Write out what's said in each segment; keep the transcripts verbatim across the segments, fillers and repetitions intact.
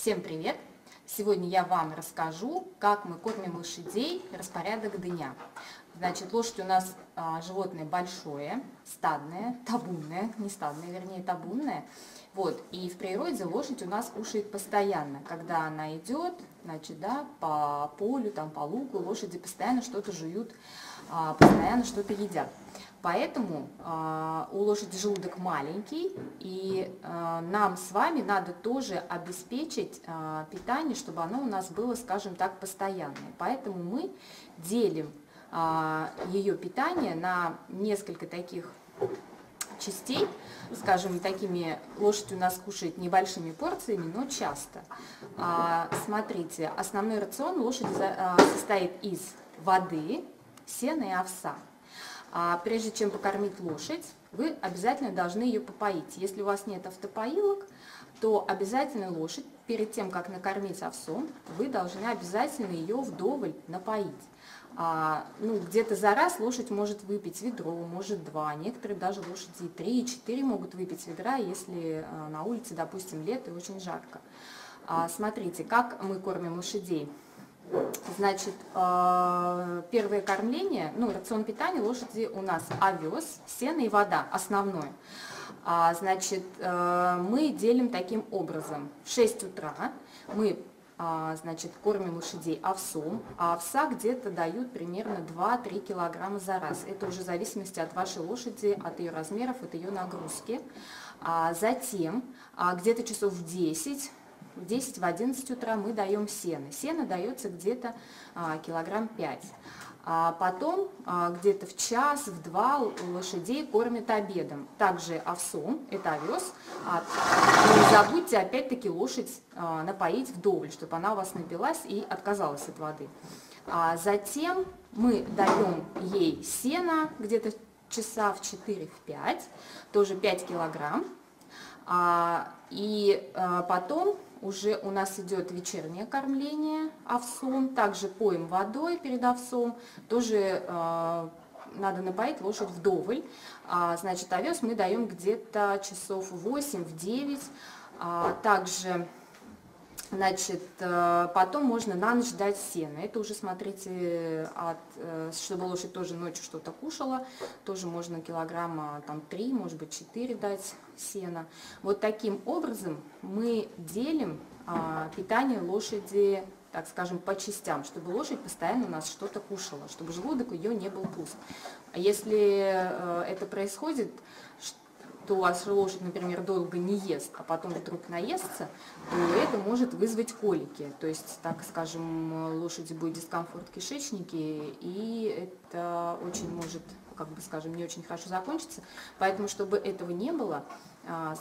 Всем привет! Сегодня я вам расскажу, как мы кормим лошадей, распорядок дня. Значит, лошадь у нас а, животное большое, стадное, табунное, не стадное, вернее, табунное. Вот, и в природе лошадь у нас кушает постоянно. Когда она идет, значит, да, по полю, там, по лугу, лошади постоянно что-то жуют, а, постоянно что-то едят. Поэтому э, у лошади желудок маленький, и э, нам с вами надо тоже обеспечить э, питание, чтобы оно у нас было, скажем так, постоянное. Поэтому мы делим э, ее питание на несколько таких частей, скажем, такими, лошадь у нас кушает небольшими порциями, но часто. Э, смотрите, основной рацион лошади э, состоит из воды, сена и овса. А прежде чем покормить лошадь, вы обязательно должны ее попоить. Если у вас нет автопоилок, то обязательно лошадь, перед тем, как накормить овсом, вы должны обязательно ее вдоволь напоить. А, ну, где-то за раз лошадь может выпить ведро, может два, некоторые даже лошади три, четыре могут выпить ведра, если на улице, допустим, лето и очень жарко. А, смотрите, как мы кормим лошадей. Значит, первое кормление, ну, рацион питания лошади у нас овес, сено и вода, основное. Значит, мы делим таким образом. В шесть утра мы, значит, кормим лошадей овсом, а овса где-то дают примерно два-три килограмма за раз. Это уже в зависимости от вашей лошади, от ее размеров, от ее нагрузки. Затем, где-то часов в десять, в десять-одиннадцать утра мы даем сено. Сено дается где-то а, килограмм пять. А потом а, где-то в час, в два лошадей кормят обедом. Также овсом, это овес. А, не забудьте опять-таки лошадь а, напоить вдоволь, чтобы она у вас напилась и отказалась от воды. А затем мы даем ей сено где-то часа в четыре-пять, тоже пять килограмм. А, и а, потом уже у нас идет вечернее кормление овсом, также поим водой перед овсом, тоже э, надо напоить лошадь вдоволь. А, значит, овес мы даем где-то часов восемь-девять, а, также, значит, э, потом можно на ночь дать сено. Это уже, смотрите, от, э, чтобы лошадь тоже ночью что-то кушала, тоже можно килограмма там, три, может быть, четыре дать сена. Вот таким образом мы делим а, питание лошади, так скажем, по частям, чтобы лошадь постоянно у нас что-то кушала, чтобы желудок ее не был пуст. Если а, это происходит, что у вас лошадь, например, долго не ест, а потом вдруг наестся, то это может вызвать колики. То есть, так скажем, лошади будет дискомфорт в кишечнике, и это очень может, как бы, скажем, не очень хорошо закончится. Поэтому, чтобы этого не было,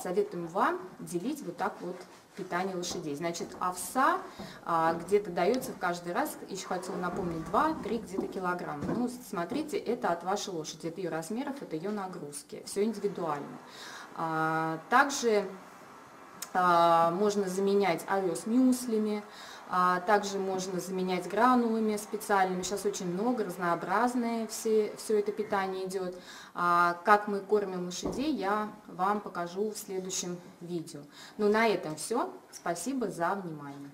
советуем вам делить вот так вот питание лошадей. Значит, овса а, где-то дается в каждый раз, еще хотела напомнить, два-три где-то килограмма. Ну, смотрите, это от вашей лошади, это ее размеров, это ее нагрузки, все индивидуально. А, также а, можно заменять овес мюслями, а, также можно заменять гранулами специальными. Сейчас очень много, разнообразное все, все это питание идет. А, как мы кормим лошадей, я вам покажу в следующем видео. Ну, на этом все. Спасибо за внимание.